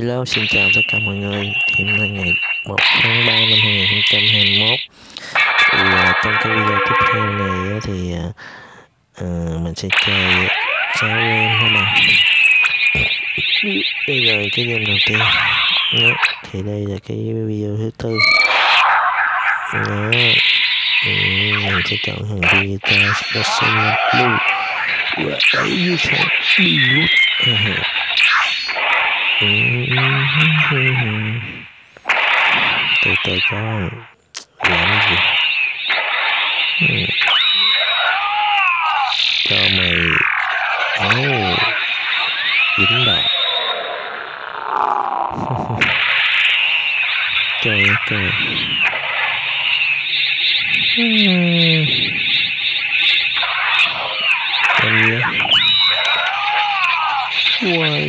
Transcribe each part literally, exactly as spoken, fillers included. Hello, xin chào tất cả mọi người. Hiện là ngày một tháng ba năm hai nghìn không trăm hai mươi mốt. Thì uh, trong cái video tiếp theo này thì uh, mình sẽ chơi sáu game thôi mà. Đây là cái game đầu tiên. Đó. Thì đây là cái video thứ tư. Đó. Mình sẽ chọn thằng Digital Special Blue. Và đấy như thế đi. Từ từ có làm gì ừ. Cho mày áo oh. Dính đạn. Trời trời em quay.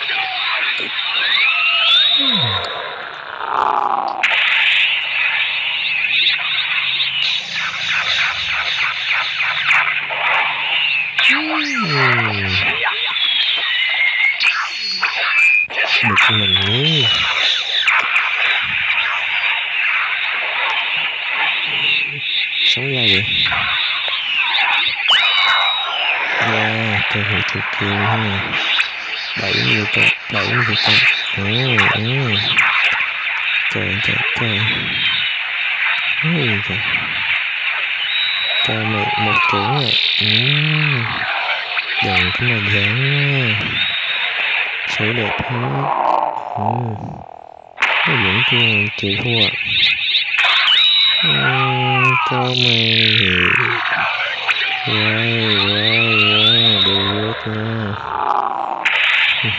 Được mình nghĩ xấu ra vậy yeah, từ hồi từ kia ha đẩy người ta đẩy người ta ừ ừ trời trời trời ừ trời cho một một tưởng rồi ừ đừng có mà dán số đẹp hết ừ nó vẫn chưa chịu thua ừ cho mày wow wow wow được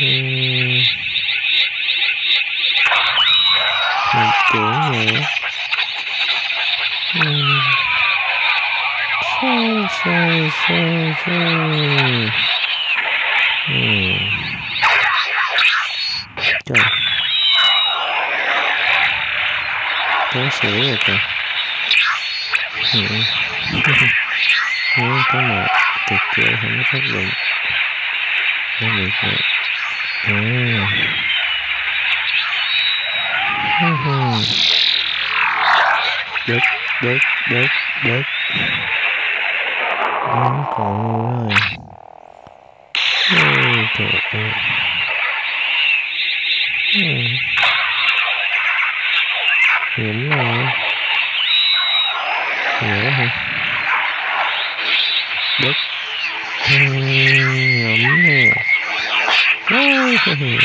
nha một tưởng nữa sao sao sao sao ừ. Trời có sữa rồi kìa ừ. Nếu có một tuyệt vời không có xác định nó bị vậy ừ. Đứt đứt đứt đứt đúng còn rồi. Ôi trời ơi nhũng rồi nhũng hả đất nhũng nè ôi trời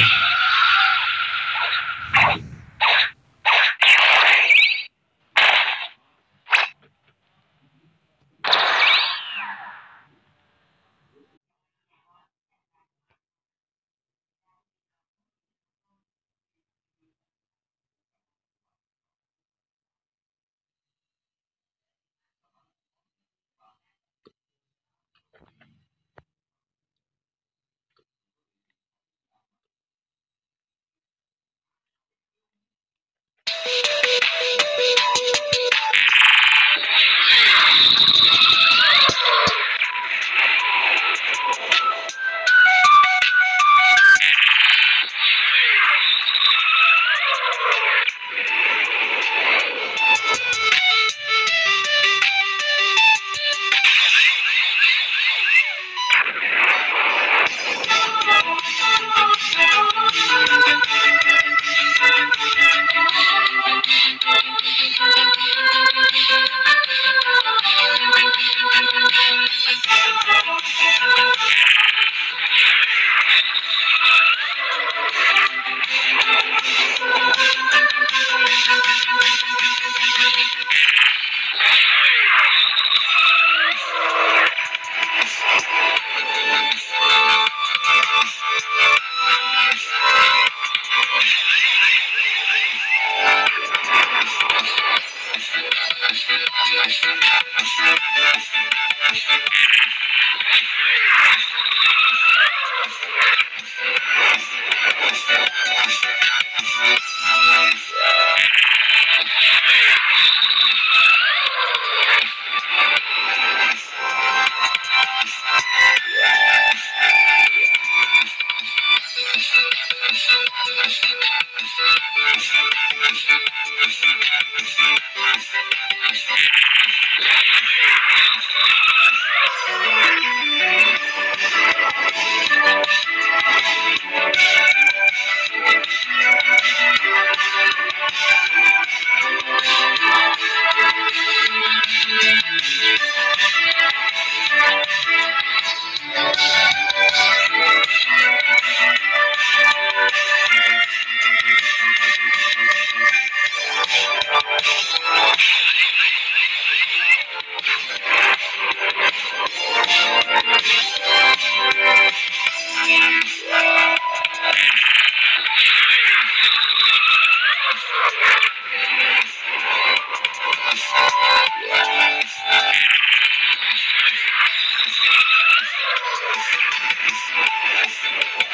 you You